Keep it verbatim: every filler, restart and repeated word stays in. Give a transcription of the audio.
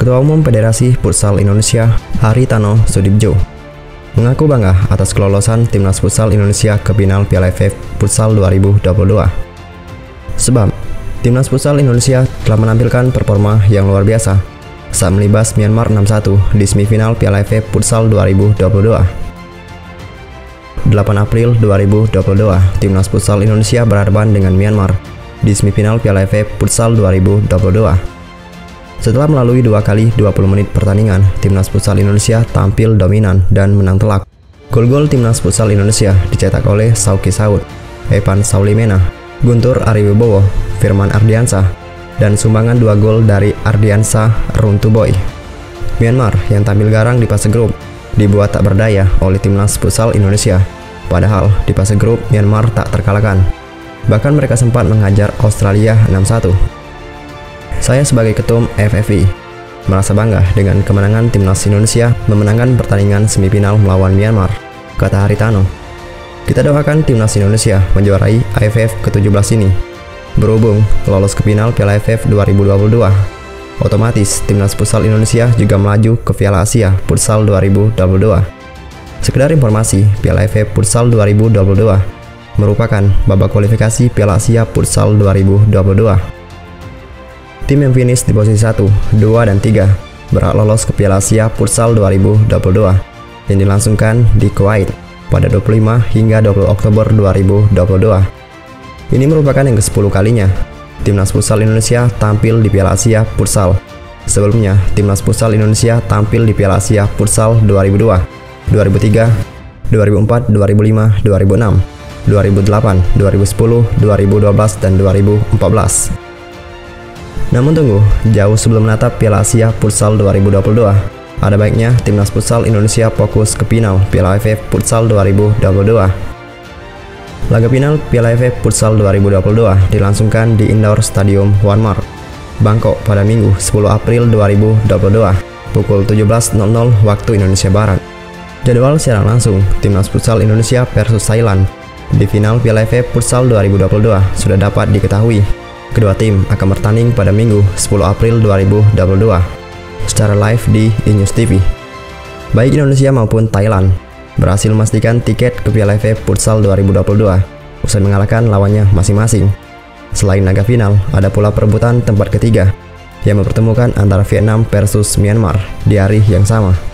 Ketua Umum Federasi Futsal Indonesia, Hary Tanoesoedibjo, mengaku bangga atas kelolosan Timnas Futsal Indonesia ke final Piala A F F Futsal dua ribu dua puluh dua. Sebab, Timnas Futsal Indonesia telah menampilkan performa yang luar biasa saat melibas Myanmar enam satu di semifinal Piala A F F Futsal dua ribu dua puluh dua. delapan April dua ribu dua puluh dua, Timnas Futsal Indonesia berhadapan dengan Myanmar di semifinal Piala A F F Futsal dua ribu dua puluh dua. Setelah melalui dua kali dua puluh menit pertandingan, Timnas Futsal Indonesia tampil dominan dan menang telak. Gol-gol Timnas Futsal Indonesia dicetak oleh Saoki Saud, Evan Saulimena, Guntur Ariwibowo, Firman Ardiansa, dan sumbangan dua gol dari Ardiansa Runto Boy. Myanmar yang tampil garang di fase grup dibuat tak berdaya oleh Timnas Futsal Indonesia. Padahal di fase grup Myanmar tak terkalahkan. Bahkan mereka sempat menghajar Australia enam satu. Saya sebagai ketum F F I merasa bangga dengan kemenangan Timnas Indonesia memenangkan pertandingan semifinal melawan Myanmar, kata Hary Tano. Kita doakan Timnas Indonesia menjuarai A F F ke tujuh belas ini. Berhubung lolos ke final Piala A F F dua ribu dua puluh dua, otomatis Timnas Futsal Indonesia juga melaju ke Piala Asia Futsal dua ribu dua puluh dua. Sekedar informasi, Piala A F F Futsal dua ribu dua puluh dua merupakan babak kualifikasi Piala Asia Futsal dua ribu dua puluh dua. Tim yang finish di posisi satu, dua, dan tiga berhak lolos ke Piala Asia Futsal dua ribu dua puluh dua yang dilangsungkan di Kuwait pada dua puluh lima hingga dua puluh Oktober dua ribu dua puluh dua. Ini merupakan yang ke sepuluh kalinya Timnas Futsal Indonesia tampil di Piala Asia Futsal. Sebelumnya, Timnas Futsal Indonesia tampil di Piala Asia Futsal dua ribu dua, dua ribu tiga, dua ribu empat, dua ribu lima, dua ribu enam, dua ribu delapan, dua ribu sepuluh, dua ribu dua belas, dan dua ribu empat belas. Namun tunggu, jauh sebelum menatap Piala Asia Futsal dua ribu dua puluh dua, ada baiknya Timnas Futsal Indonesia fokus ke final Piala A F F Futsal dua ribu dua puluh dua. Laga final Piala A F F Futsal dua ribu dua puluh dua dilangsungkan di Indoor Stadium Myanmar, Bangkok pada Minggu sepuluh April dua ribu dua puluh dua, pukul tujuh belas nol nol waktu Indonesia Barat. Jadwal siaran langsung Timnas Futsal Indonesia versus Thailand di final Piala A F F Futsal dua ribu dua puluh dua sudah dapat diketahui. Kedua tim akan bertanding pada Minggu sepuluh April dua ribu dua puluh dua secara live di iNews T V. Baik Indonesia maupun Thailand berhasil memastikan tiket ke Piala A F F Futsal dua ribu dua puluh dua usai mengalahkan lawannya masing-masing. Selain laga final, ada pula perebutan tempat ketiga yang mempertemukan antara Vietnam versus Myanmar di hari yang sama.